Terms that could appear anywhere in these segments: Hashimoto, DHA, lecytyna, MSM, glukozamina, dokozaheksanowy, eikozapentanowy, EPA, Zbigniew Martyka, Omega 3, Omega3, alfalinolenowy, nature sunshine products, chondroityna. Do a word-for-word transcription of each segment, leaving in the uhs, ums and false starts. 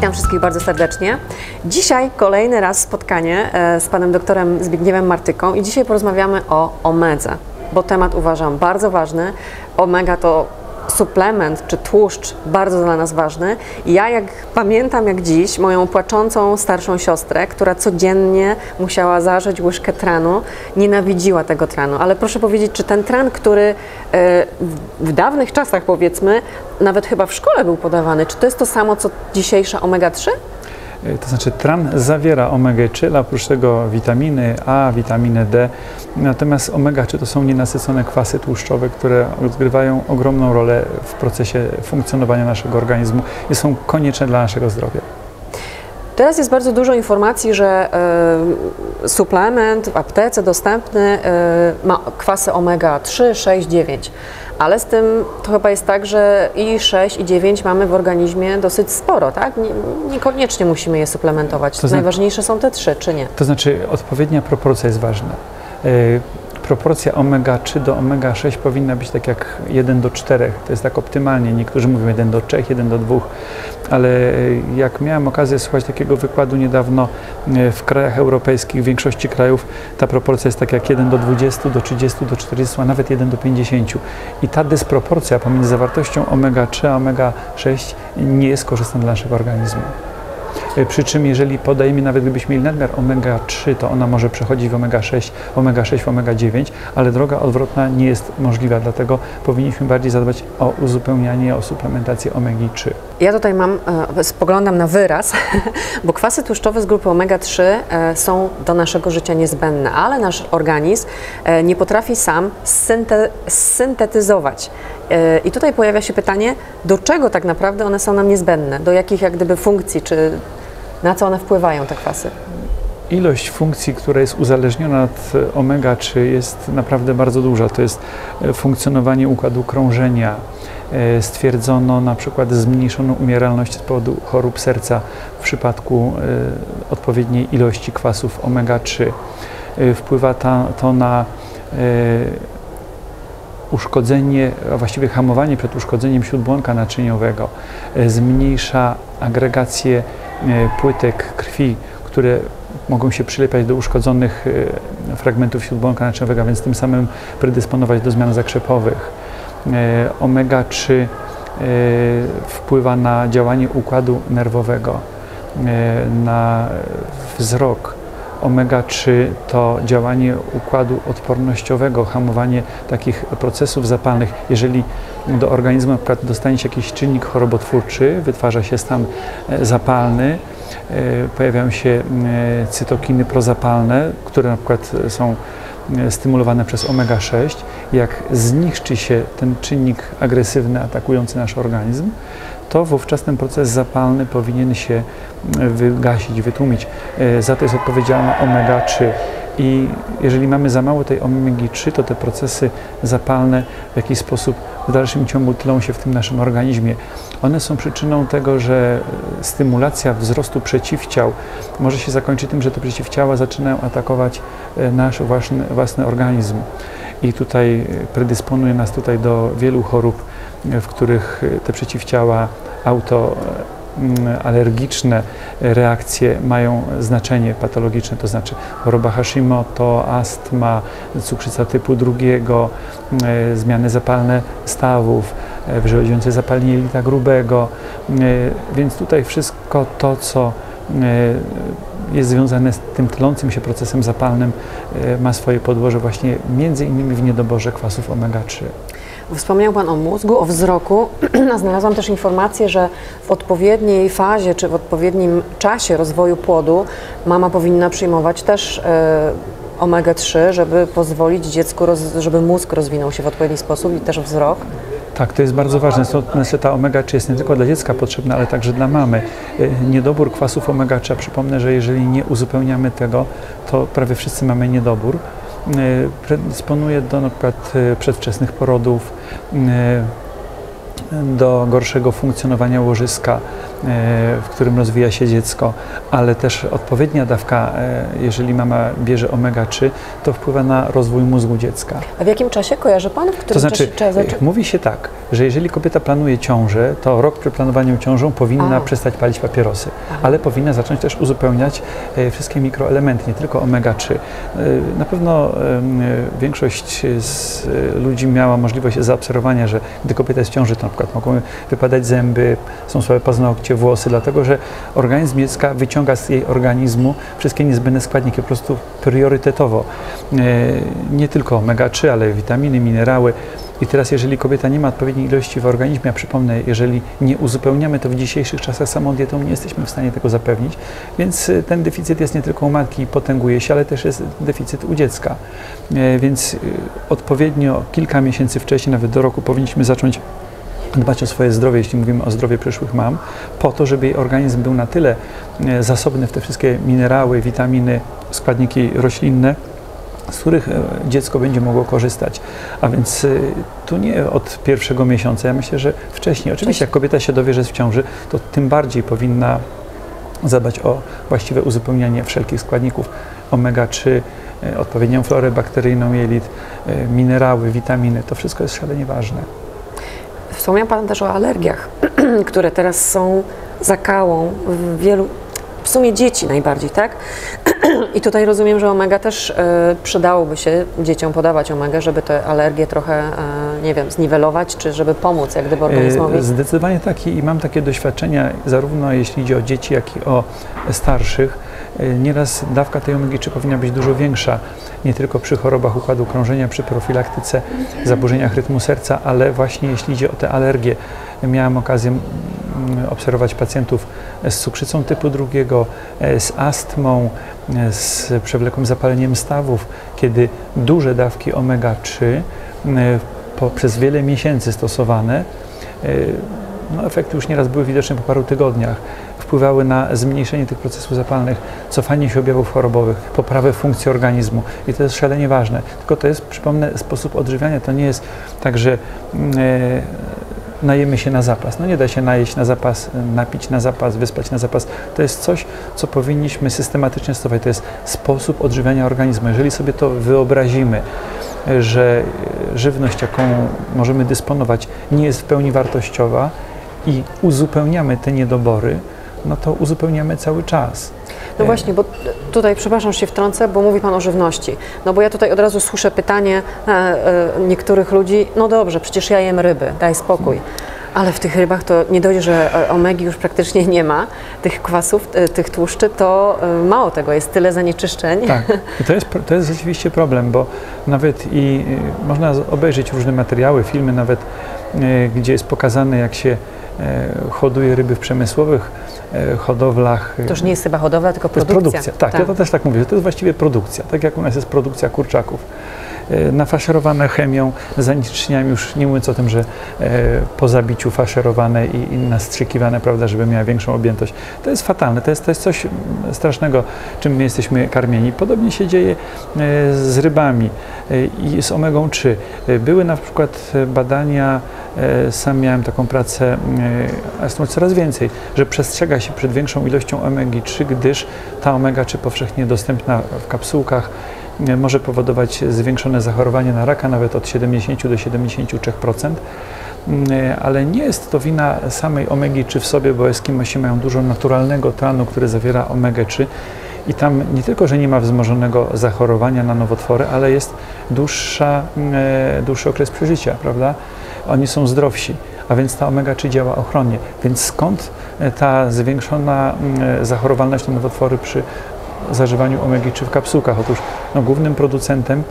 Witam wszystkich bardzo serdecznie. Dzisiaj kolejny raz spotkanie z panem doktorem Zbigniewem Martyką i dzisiaj porozmawiamy o omedze, bo temat uważam bardzo ważny. Omega to suplement czy tłuszcz bardzo dla nas ważny. Ja jak pamiętam jak dziś moją płaczącą starszą siostrę, która codziennie musiała zażyć łyżkę tranu, nienawidziła tego tranu. Ale proszę powiedzieć, czy ten tran, który w dawnych czasach powiedzmy, nawet chyba w szkole był podawany, czy to jest to samo co dzisiejsza omega trzy? To znaczy tran zawiera omega trzy, a oprócz tego witaminy A, witaminę D, natomiast omega trzy to są nienasycone kwasy tłuszczowe, które odgrywają ogromną rolę w procesie funkcjonowania naszego organizmu i są konieczne dla naszego zdrowia. Teraz jest bardzo dużo informacji, że y, suplement w aptece dostępny y, ma kwasy omega trzy, sześć, dziewięć, ale z tym to chyba jest tak, że i sześć, i dziewięć mamy w organizmie dosyć sporo, tak? Nie, niekoniecznie musimy je suplementować. To znaczy, najważniejsze są te trzy, czy nie? To znaczy odpowiednia proporcja jest ważna. Y Proporcja omega trzy do omega sześć powinna być tak jak jeden do czterech, to jest tak optymalnie, niektórzy mówią jeden do trzech, jeden do dwóch, ale jak miałem okazję słuchać takiego wykładu niedawno w krajach europejskich, w większości krajów ta proporcja jest tak jak jeden do dwudziestu, do trzydziestu, do czterdziestu, a nawet jeden do pięćdziesięciu i ta dysproporcja pomiędzy zawartością omega trzy a omega sześć nie jest korzystna dla naszego organizmu. Przy czym, jeżeli podajemy, nawet gdybyśmy mieli nadmiar omega trzy, to ona może przechodzić w omega sześć, omega sześć w omega dziewięć, ale droga odwrotna nie jest możliwa, dlatego powinniśmy bardziej zadbać o uzupełnianie, o suplementację omegi trzy. Ja tutaj mam, spoglądam na wyraz, bo kwasy tłuszczowe z grupy omega trzy są do naszego życia niezbędne, ale nasz organizm nie potrafi sam syntetyzować. I tutaj pojawia się pytanie, do czego tak naprawdę one są nam niezbędne, do jakich jak gdyby funkcji, czy na co one wpływają te kwasy? Ilość funkcji, która jest uzależniona od omega trzy jest naprawdę bardzo duża. To jest funkcjonowanie układu krążenia. Stwierdzono na przykład zmniejszoną umieralność z powodu chorób serca w przypadku odpowiedniej ilości kwasów omega trzy. Wpływa to na uszkodzenie, a właściwie hamowanie przed uszkodzeniem śródbłonka naczyniowego, zmniejsza agregację płytek krwi, które mogą się przylepiać do uszkodzonych fragmentów śródbłonka naczyniowego, więc tym samym predysponować do zmian zakrzepowych. Omega trzy wpływa na działanie układu nerwowego, na wzrok. Omega trzy to działanie układu odpornościowego, hamowanie takich procesów zapalnych. Jeżeli do organizmu na przykład dostanie się jakiś czynnik chorobotwórczy, wytwarza się stan zapalny, pojawiają się cytokiny prozapalne, które na przykład są stymulowane przez omega sześć. Jak zniszczy się ten czynnik agresywny atakujący nasz organizm, to wówczas ten proces zapalny powinien się wygasić, wytłumić. Za to jest odpowiedzialna omega trzy. I jeżeli mamy za mało tej omegi trzy, to te procesy zapalne w jakiś sposób w dalszym ciągu tlą się w tym naszym organizmie. One są przyczyną tego, że stymulacja wzrostu przeciwciał może się zakończyć tym, że te przeciwciała zaczynają atakować nasz własny, własny organizm. I tutaj predysponuje nas tutaj do wielu chorób, w których te przeciwciała autoalergiczne reakcje mają znaczenie patologiczne, to znaczy choroba Hashimoto, astma, cukrzyca typu drugiego, zmiany zapalne stawów, wyróżniające zapalenie jelita grubego, więc tutaj wszystko to, co jest związane z tym tlącym się procesem zapalnym, ma swoje podłoże właśnie między innymi w niedoborze kwasów omega trzy. Wspomniał pan o mózgu, o wzroku, a znalazłam też informację, że w odpowiedniej fazie czy w odpowiednim czasie rozwoju płodu mama powinna przyjmować też y, omega trzy, żeby pozwolić dziecku, roz, żeby mózg rozwinął się w odpowiedni sposób i też wzrok. Tak, to jest bardzo ważne. Znaczy, ta omega trzy jest nie tylko dla dziecka potrzebna, ale także dla mamy. Niedobór kwasów omega trzy, przypomnę, że jeżeli nie uzupełniamy tego, to prawie wszyscy mamy niedobór. Predysponuje do na przykład przedwczesnych porodów, do gorszego funkcjonowania łożyska, w którym rozwija się dziecko, ale też odpowiednia dawka, jeżeli mama bierze omega trzy, to wpływa na rozwój mózgu dziecka. A w jakim czasie kojarzy pan? W którym to znaczy, czasie? Mówi się tak, że jeżeli kobieta planuje ciążę, to rok przed planowaniem ciążą powinna A. przestać palić papierosy, A. ale powinna zacząć też uzupełniać wszystkie mikroelementy, nie tylko omega trzy. Na pewno większość z ludzi miała możliwość zaobserwowania, że gdy kobieta jest w ciąży, to na przykład mogą wypadać zęby, są słabe paznokcie, włosy, dlatego że organizm dziecka wyciąga z jej organizmu wszystkie niezbędne składniki, po prostu priorytetowo. Nie tylko omega trzy, ale witaminy, minerały. I teraz, jeżeli kobieta nie ma odpowiedniej ilości w organizmie, ja przypomnę, jeżeli nie uzupełniamy to w dzisiejszych czasach samą dietą, nie jesteśmy w stanie tego zapewnić, więc ten deficyt jest nie tylko u matki i potęguje się, ale też jest deficyt u dziecka. Więc odpowiednio kilka miesięcy wcześniej, nawet do roku, powinniśmy zacząć dbać o swoje zdrowie, jeśli mówimy o zdrowiu przyszłych mam, po to, żeby jej organizm był na tyle zasobny w te wszystkie minerały, witaminy, składniki roślinne, z których dziecko będzie mogło korzystać. A więc tu nie od pierwszego miesiąca, ja myślę, że wcześniej. Oczywiście jak kobieta się dowie, że jest w ciąży, to tym bardziej powinna zadbać o właściwe uzupełnianie wszelkich składników omega trzy, odpowiednią florę bakteryjną jelit, minerały, witaminy. To wszystko jest szalenie ważne. Wspomniał Pan też o alergiach, które teraz są zakałą w wielu, w sumie dzieci najbardziej, tak? I tutaj rozumiem, że omega też y, przydałoby się dzieciom podawać omega, żeby te alergie trochę, y, nie wiem, zniwelować, czy żeby pomóc jak gdyby organizmowi? Zdecydowanie tak i mam takie doświadczenia, zarówno jeśli idzie o dzieci, jak i o starszych. Y, nieraz dawka tej omegi trzy powinna być dużo większa, nie tylko przy chorobach układu krążenia, przy profilaktyce, zaburzeniach rytmu serca, ale właśnie jeśli idzie o te alergie. Miałem okazję obserwować pacjentów z cukrzycą typu drugiego, z astmą, z przewlekłym zapaleniem stawów, kiedy duże dawki omega trzy po, przez wiele miesięcy stosowane, no efekty już nieraz były widoczne po paru tygodniach, wpływały na zmniejszenie tych procesów zapalnych, cofanie się objawów chorobowych, poprawę funkcji organizmu i to jest szalenie ważne. Tylko to jest, przypomnę, sposób odżywiania, to nie jest tak, że yy, najemy się na zapas. No nie da się najeść na zapas, napić na zapas, wyspać na zapas. To jest coś, co powinniśmy systematycznie stosować. To jest sposób odżywiania organizmu. Jeżeli sobie to wyobrazimy, że żywność, jaką możemy dysponować, nie jest w pełni wartościowa i uzupełniamy te niedobory, no to uzupełniamy cały czas. No właśnie, bo tutaj, przepraszam, się wtrącę, bo mówi Pan o żywności. No bo ja tutaj od razu słyszę pytanie e, e, niektórych ludzi, no dobrze, przecież ja jem ryby, daj spokój. Ale w tych rybach to nie dość, że omegi już praktycznie nie ma, tych kwasów, tych tłuszczy, to mało tego, jest tyle zanieczyszczeń. Tak, i to jest, to jest rzeczywiście problem, bo nawet i można obejrzeć różne materiały, filmy nawet, gdzie jest pokazane, jak się hoduje ryby w przemysłowych hodowlach. To już nie jest chyba hodowla, tylko produkcja. To jest produkcja, tak, tak. Ja to też tak mówię, że to jest właściwie produkcja, tak jak u nas jest produkcja kurczaków. Nafaszerowane chemią, zanieczyszczeniami, już nie mówiąc o tym, że po zabiciu faszerowane i nastrzykiwane, prawda, żeby miała większą objętość. To jest fatalne, to jest, to jest coś strasznego, czym my jesteśmy karmieni. Podobnie się dzieje z rybami i z omegą trzy. Były na przykład badania, sam miałem taką pracę, a jest coraz więcej, że przestrzega się przed większą ilością omegi trzy, gdyż ta omega trzy powszechnie dostępna w kapsułkach może powodować zwiększone zachorowanie na raka nawet od siedemdziesięciu do siedemdziesięciu trzech procent, ale nie jest to wina samej omegi trzy w sobie, bo Eskimosi mają dużo naturalnego tranu, który zawiera omegę trzy i tam nie tylko, że nie ma wzmożonego zachorowania na nowotwory, ale jest dłuższa, dłuższy okres przeżycia, prawda? Oni są zdrowsi, a więc ta omega trzy działa ochronnie, więc skąd ta zwiększona zachorowalność na nowotwory przy zażywaniu omegi trzy w kapsułkach? Otóż no, głównym producentem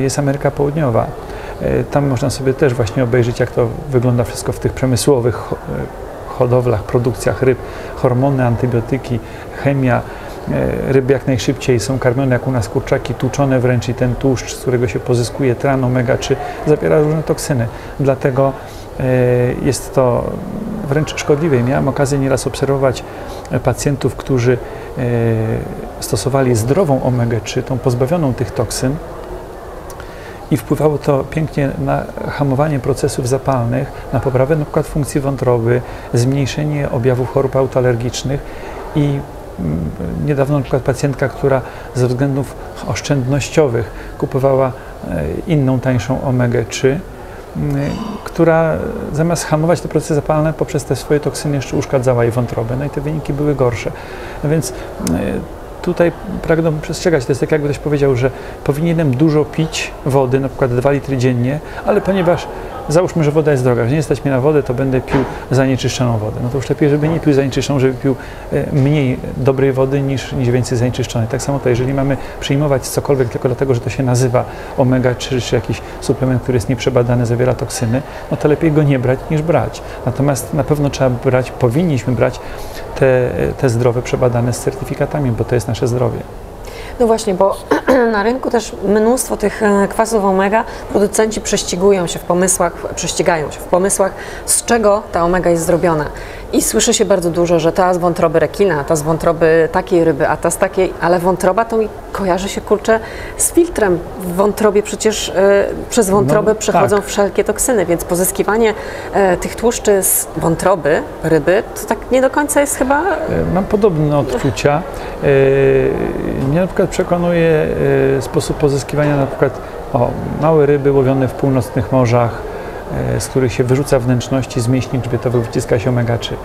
jest Ameryka Południowa. Tam można sobie też właśnie obejrzeć, jak to wygląda wszystko w tych przemysłowych hodowlach, produkcjach ryb, hormony, antybiotyki, chemia. Ryby jak najszybciej są karmione, jak u nas kurczaki, tłuczone wręcz i ten tłuszcz, z którego się pozyskuje tran omega trzy, zawiera różne toksyny. Dlatego jest to wręcz szkodliwe. Miałem okazję nieraz obserwować pacjentów, którzy stosowali zdrową omegę trzy, tą pozbawioną tych toksyn i wpływało to pięknie na hamowanie procesów zapalnych, na poprawę na przykład funkcji wątroby, zmniejszenie objawów chorób autoalergicznych i niedawno na przykład pacjentka, która ze względów oszczędnościowych kupowała inną, tańszą omegę trzy, która zamiast hamować te procesy zapalne poprzez te swoje toksyny jeszcze uszkadzała jej wątrobę, no i te wyniki były gorsze. No więc tutaj pragnę przestrzegać, to jest tak jakby ktoś powiedział, że powinienem dużo pić wody, na przykład dwa litry dziennie, ale ponieważ załóżmy, że woda jest droga, że nie stać mnie na wodę, to będę pił zanieczyszczoną wodę. No to już lepiej, żeby nie pił zanieczyszczoną, żeby pił mniej dobrej wody niż, niż więcej zanieczyszczonej. Tak samo to, jeżeli mamy przyjmować cokolwiek tylko dlatego, że to się nazywa omega trzy, czy jakiś suplement, który jest nieprzebadany, zawiera toksyny, no to lepiej go nie brać niż brać. Natomiast na pewno trzeba brać, powinniśmy brać te, te zdrowe, przebadane z certyfikatami, bo to jest nasze zdrowie. No właśnie, bo na rynku też mnóstwo tych kwasów omega, producenci prześcigują się w pomysłach, prześcigają się w pomysłach, z czego ta omega jest zrobiona. I słyszy się bardzo dużo, że ta z wątroby rekina, a ta z wątroby takiej ryby, a ta z takiej, ale wątroba to mi kojarzy się, kurczę, z filtrem. W wątrobie przecież y, przez wątrobę no, przechodzą tak. wszelkie toksyny, więc pozyskiwanie y, tych tłuszczy z wątroby ryby, to tak nie do końca jest chyba... Mam podobne odczucia. Y, mnie na przykład przekonuje y, sposób pozyskiwania na przykład o, małe ryby łowione w północnych morzach, z których się wyrzuca wnętrzności, z mięśni grzbietowych wyciska się omega trzy.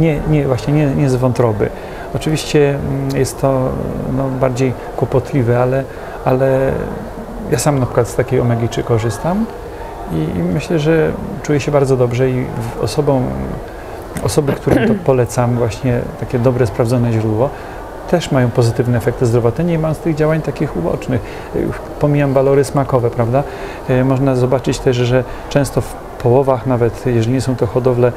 Nie, nie, właśnie nie, nie z wątroby. Oczywiście jest to no, bardziej kłopotliwe, ale, ale ja sam na przykład z takiej omegi trzy korzystam i, i myślę, że czuję się bardzo dobrze i osobom, osoby, którym to polecam, właśnie takie dobre, sprawdzone źródło, też mają pozytywne efekty zdrowotne, nie mając tych działań takich ubocznych. Pomijam walory smakowe, prawda? Można zobaczyć też, że często w połowach, nawet jeżeli nie są to hodowle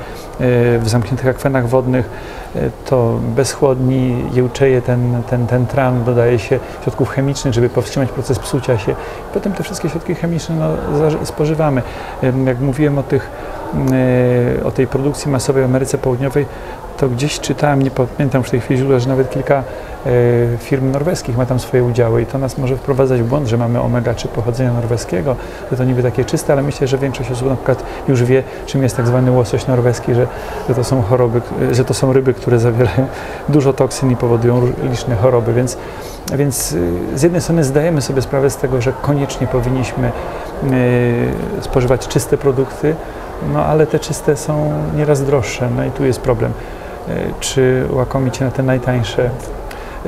w zamkniętych akwenach wodnych, to bez chłodni jełczeje, ten, ten, ten tran dodaje się środków chemicznych, żeby powstrzymać proces psucia się. Potem te wszystkie środki chemiczne no, spożywamy. Jak mówiłem o tych, o tej produkcji masowej w Ameryce Południowej, to gdzieś czytałem, nie pamiętam już w tej chwili źródła, że nawet kilka y, firm norweskich ma tam swoje udziały i to nas może wprowadzać w błąd, że mamy omega trzy pochodzenia norweskiego, że to niby takie czyste, ale myślę, że większość osób na przykład już wie, czym jest tak zwany łosoś norweski, że, że to są choroby, że to są ryby, które zawierają dużo toksyn i powodują liczne choroby, więc, więc z jednej strony zdajemy sobie sprawę z tego, że koniecznie powinniśmy y, spożywać czyste produkty, no ale te czyste są nieraz droższe, no i tu jest problem. Czy łakomić się na te najtańsze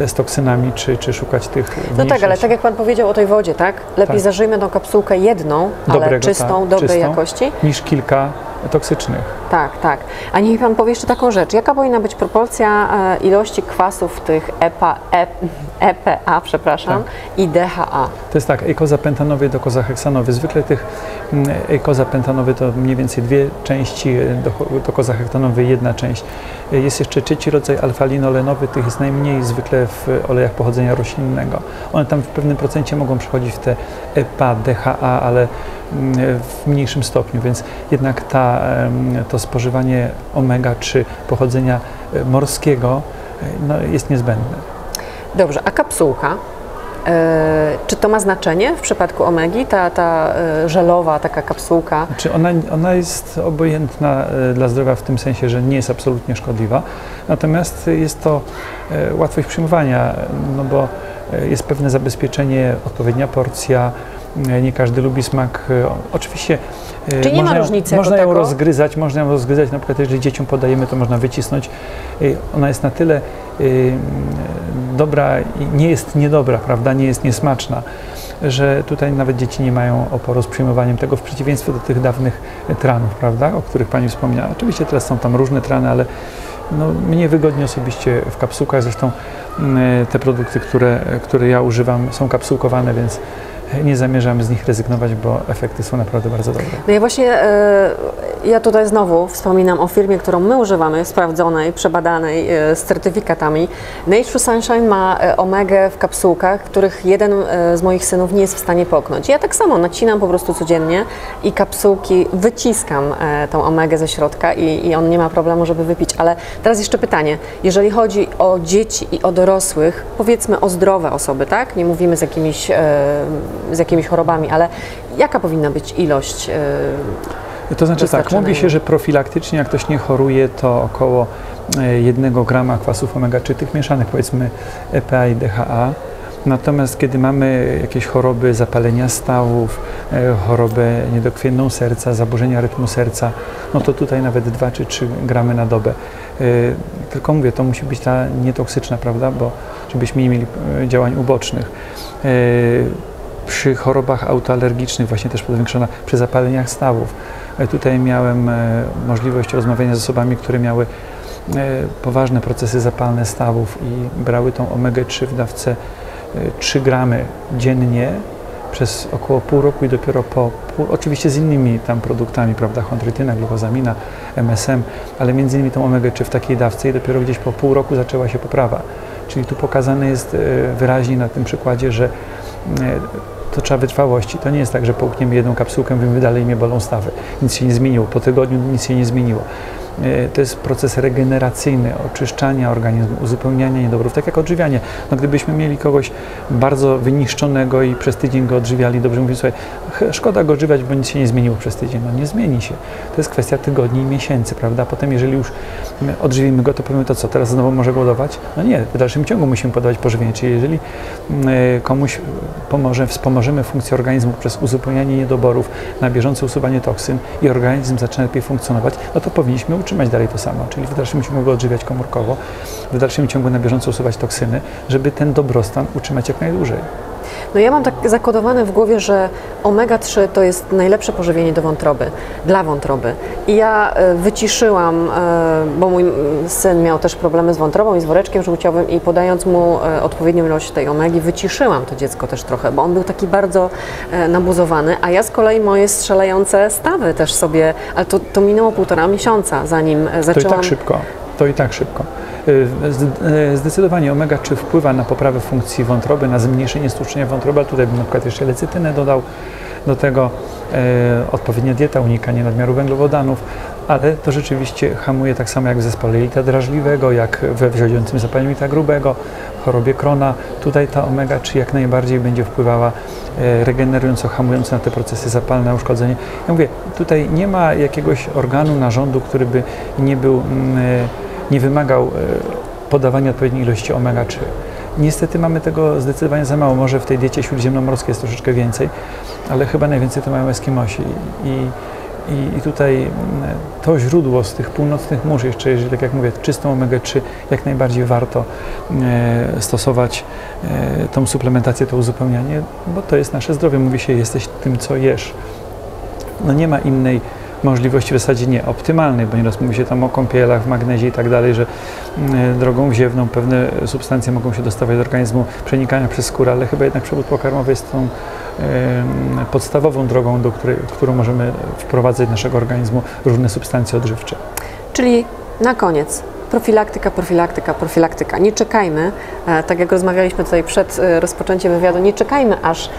z toksynami, czy, czy szukać tych mniejszych. No tak, ale tak jak Pan powiedział o tej wodzie, tak? Lepiej tak. zażyjmy tą kapsułkę jedną, Dobrego, ale czystą, tak, dobrej czystą, jakości. Niż kilka toksycznych. Tak, tak. A niech Pan powie jeszcze taką rzecz. Jaka powinna być proporcja e, ilości kwasów tych E P A, e, EPA przepraszam, tak. i D H A? To jest tak, eikozapentanowy, dokozaheksanowy. Zwykle tych eikozapentanowy to mniej więcej dwie części, dokozaheksanowy jedna część. Jest jeszcze trzeci rodzaj alfalinolenowy, tych jest najmniej zwykle w olejach pochodzenia roślinnego. One tam w pewnym procencie mogą przechodzić w te E P A, D H A, ale w mniejszym stopniu, więc jednak ta, to spożywanie omega trzy pochodzenia morskiego no, jest niezbędne. Dobrze, a kapsułka? Yy, czy to ma znaczenie w przypadku omegi, ta, ta yy, żelowa taka kapsułka? Czy ona, ona jest obojętna yy, dla zdrowia w tym sensie, że nie jest absolutnie szkodliwa, natomiast jest to yy, łatwość przyjmowania, no bo yy, jest pewne zabezpieczenie, odpowiednia porcja, nie każdy lubi smak, oczywiście Czyli nie można, ma różnicy można ją rozgryzać, można ją rozgryzać, na przykład jeżeli dzieciom podajemy, to można wycisnąć, ona jest na tyle dobra i nie jest niedobra, prawda, nie jest niesmaczna, że tutaj nawet dzieci nie mają oporu z przyjmowaniem tego, w przeciwieństwie do tych dawnych tranów, prawda, o których Pani wspomniała. Oczywiście teraz są tam różne trany, ale no, mnie wygodnie osobiście w kapsułkach, zresztą te produkty, które, które ja używam, są kapsułkowane, więc nie zamierzam z nich rezygnować, bo efekty są naprawdę bardzo dobre. No i właśnie y, ja tutaj znowu wspominam o firmie, którą my używamy, sprawdzonej, przebadanej, y, z certyfikatami. Nature Sunshine ma omegę w kapsułkach, których jeden y, z moich synów nie jest w stanie połknąć. Ja tak samo nacinam po prostu codziennie i kapsułki wyciskam y, tą omegę ze środka i, i on nie ma problemu, żeby wypić. Ale teraz jeszcze pytanie, jeżeli chodzi o dzieci i o dorosłych, powiedzmy o zdrowe osoby, tak? Nie mówimy z jakimiś... Y, z jakimiś chorobami, ale jaka powinna być ilość yy, To znaczy tak, mówi się, że profilaktycznie jak ktoś nie choruje, to około jednego grama kwasów omega trzy, tych mieszanych powiedzmy E P A i D H A, Natomiast kiedy mamy jakieś choroby zapalenia stawów, chorobę niedokrwienną serca, zaburzenia rytmu serca, no to tutaj nawet dwa czy trzy gramy na dobę. Tylko mówię, to musi być ta nietoksyczna, prawda, bo żebyśmy nie mieli działań ubocznych. Przy chorobach autoalergicznych właśnie też podwiększona, przy zapaleniach stawów. Tutaj miałem możliwość rozmawiania z osobami, które miały poważne procesy zapalne stawów i brały tą omegę trzy w dawce trzy gramy dziennie przez około pół roku i dopiero po pół, oczywiście z innymi tam produktami, prawda, chondroityna, glukozamina, M S M, ale między innymi tą omegę trzy w takiej dawce i dopiero gdzieś po pół roku zaczęła się poprawa. Czyli tu pokazane jest wyraźnie na tym przykładzie, że to trzeba wytrwałości. To nie jest tak, że połkniemy jedną kapsułkę, wiemy, dalej mnie bolą stawy. Nic się nie zmieniło. Po tygodniu nic się nie zmieniło. To jest proces regeneracyjny, oczyszczania organizmu, uzupełniania niedobrów, tak jak odżywianie. No, gdybyśmy mieli kogoś bardzo wyniszczonego i przez tydzień go odżywiali, dobrze mówimy sobie, szkoda go odżywiać, bo nic się nie zmieniło przez tydzień. No nie zmieni się. To jest kwestia tygodni i miesięcy, prawda? Potem, jeżeli już odżywimy go, to powiemy, to co, teraz znowu może głodować? No nie, w dalszym ciągu musimy podawać pożywienie. Czyli jeżeli komuś pomoże, wspomożemy funkcję organizmu przez uzupełnianie niedoborów, na bieżące usuwanie toksyn i organizm zaczyna lepiej funkcjonować, no to powinniśmy utrzymać dalej to samo, czyli w dalszym ciągu go odżywiać komórkowo, w dalszym ciągu na bieżąco usuwać toksyny, żeby ten dobrostan utrzymać jak najdłużej. No ja mam tak zakodowane w głowie, że omega trzy to jest najlepsze pożywienie do wątroby, dla wątroby. I ja wyciszyłam, bo mój syn miał też problemy z wątrobą i z woreczkiem żółciowym i podając mu odpowiednią ilość tej omegi, wyciszyłam to dziecko też trochę, bo on był taki bardzo nabuzowany, a ja z kolei moje strzelające stawy też sobie, ale to, to minęło półtora miesiąca, zanim zaczęłam... To i tak szybko, to i tak szybko. Zdecydowanie omega trzy wpływa na poprawę funkcji wątroby, na zmniejszenie stłuczenia wątroby, ale tutaj bym na przykład jeszcze lecytynę dodał, do tego e, odpowiednia dieta, unikanie nadmiaru węglowodanów, ale to rzeczywiście hamuje tak samo jak w zespole jelita drażliwego, jak we wziądzącym zapaleniu jelita grubego, chorobie Krona. Tutaj ta omega trzy jak najbardziej będzie wpływała e, regenerująco, hamująco na te procesy zapalne, uszkodzenie. Ja mówię, tutaj nie ma jakiegoś organu, narządu, który by nie był... Mm, nie wymagał podawania odpowiedniej ilości omega trzy. Niestety mamy tego zdecydowanie za mało. Może w tej diecie śródziemnomorskiej jest troszeczkę więcej, ale chyba najwięcej to mają Eskimosi. I, i, i tutaj to źródło z tych północnych mórz, jeszcze jeżeli, tak jak mówię, czystą omegę trzy, jak najbardziej warto e, stosować e, tą suplementację, to uzupełnianie, bo to jest nasze zdrowie. Mówi się, jesteś tym, co jesz. No nie ma innej możliwości, w zasadzie nie optymalnej, bo nieraz mówi się tam o kąpielach, w magnezie i tak dalej, że drogą ziewną pewne substancje mogą się dostawać do organizmu, przenikania przez skórę, ale chyba jednak przewód pokarmowy jest tą y, podstawową drogą, do której, którą możemy wprowadzać do naszego organizmu różne substancje odżywcze. Czyli na koniec profilaktyka, profilaktyka, profilaktyka. Nie czekajmy, tak jak rozmawialiśmy tutaj przed rozpoczęciem wywiadu, nie czekajmy, aż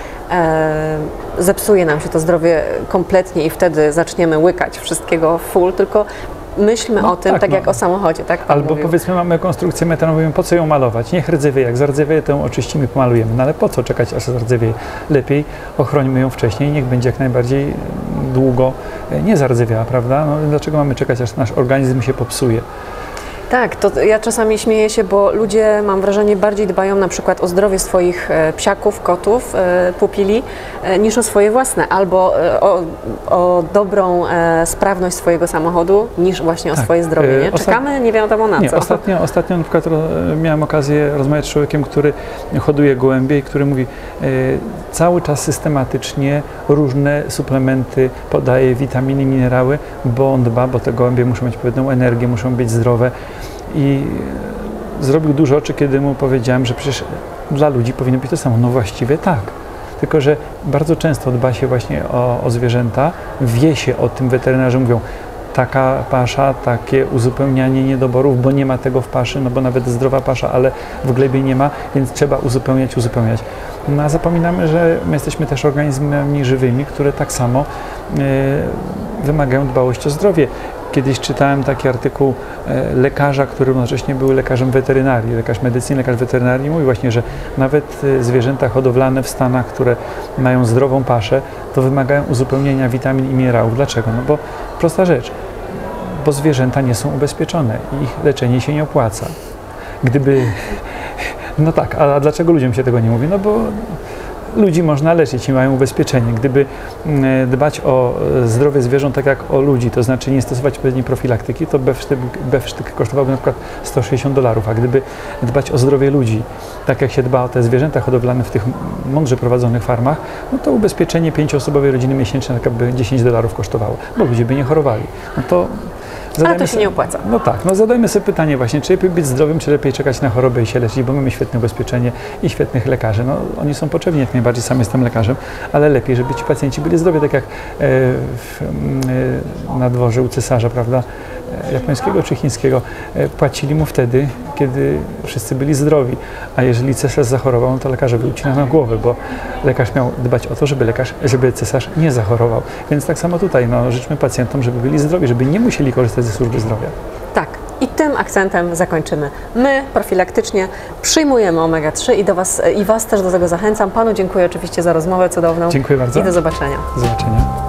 zepsuje nam się to zdrowie kompletnie i wtedy zaczniemy łykać wszystkiego full, tylko myślmy no, o tym, tak, tak no. jak o samochodzie. Tak Albo mówił. Powiedzmy, mamy konstrukcję metalową, mówimy, po co ją malować? Niech rdzewieje, jak zardzewieje, to ją oczyścimy, pomalujemy. No ale po co czekać, aż zardzewieje? Lepiej ochrońmy ją wcześniej, niech będzie jak najbardziej długo nie zardzewiała, prawda? No, dlaczego mamy czekać, aż nasz organizm się popsuje? Tak, to ja czasami śmieję się, bo ludzie, mam wrażenie, bardziej dbają na przykład o zdrowie swoich psiaków, kotów, pupili, niż o swoje własne, albo o, o dobrą sprawność swojego samochodu, niż właśnie o tak. swoje zdrowie. Nie? Czekamy, nie wiadomo na nie, co. Ostatnio, ostatnio na przykład miałem okazję rozmawiać z człowiekiem, który hoduje gołębie i który mówi, cały czas systematycznie różne suplementy podaje, witaminy, minerały, bo on dba, bo te gołębie muszą mieć odpowiednią energię, muszą być zdrowe. I zrobił dużo oczy, kiedy mu powiedziałem, że przecież dla ludzi powinno być to samo. No właściwie tak. Tylko że bardzo często dba się właśnie o, o zwierzęta, wie się o tym, weterynarze mówią, taka pasza, takie uzupełnianie niedoborów, bo nie ma tego w paszy, no bo nawet zdrowa pasza, ale w glebie nie ma, więc trzeba uzupełniać, uzupełniać. No a zapominamy, że my jesteśmy też organizmami żywymi, które tak samo y, wymagają dbałości o zdrowie. Kiedyś czytałem taki artykuł lekarza, który równocześnie był lekarzem weterynarii, lekarz medycyny, lekarz weterynarii, mówi właśnie, że nawet zwierzęta hodowlane w Stanach, które mają zdrową paszę, to wymagają uzupełnienia witamin i minerałów. Dlaczego? No bo prosta rzecz, bo zwierzęta nie są ubezpieczone i ich leczenie się nie opłaca. Gdyby No tak, a dlaczego ludziom się tego nie mówi? No bo ludzi można leczyć i mają ubezpieczenie. Gdyby dbać o zdrowie zwierząt tak jak o ludzi, to znaczy nie stosować odpowiedniej profilaktyki, to bewsztyk, bewsztyk kosztowałby na przykład sto sześćdziesiąt dolarów, a gdyby dbać o zdrowie ludzi, tak jak się dba o te zwierzęta hodowlane w tych mądrze prowadzonych farmach, no to ubezpieczenie pięcioosobowej rodziny miesięcznej tak jakby dziesięć dolarów kosztowało, bo ludzie by nie chorowali. No to Zadajmy Ale to się sobie, nie opłaca. No tak, no zadajmy sobie pytanie właśnie, czy lepiej być zdrowym, czy lepiej czekać na chorobę i się leczyć, bo mamy świetne ubezpieczenie i świetnych lekarzy. No oni są potrzebni jak najbardziej, sam jestem lekarzem, ale lepiej, żeby ci pacjenci byli zdrowi, tak jak e, w, e, na dworze u cesarza, prawda, japońskiego czy chińskiego. E, płacili mu wtedy, kiedy wszyscy byli zdrowi, a jeżeli cesarz zachorował, no to lekarzowi ucinano na głowę, bo lekarz miał dbać o to, żeby lekarz, żeby cesarz nie zachorował. Więc tak samo tutaj, no życzmy pacjentom, żeby byli zdrowi, żeby nie musieli korzystać ze służby zdrowia. Tak. I tym akcentem zakończymy. My profilaktycznie przyjmujemy omega trzy i, do was, i Was też do tego zachęcam. Panu dziękuję oczywiście za rozmowę cudowną. Dziękuję bardzo. I do zobaczenia. Do zobaczenia.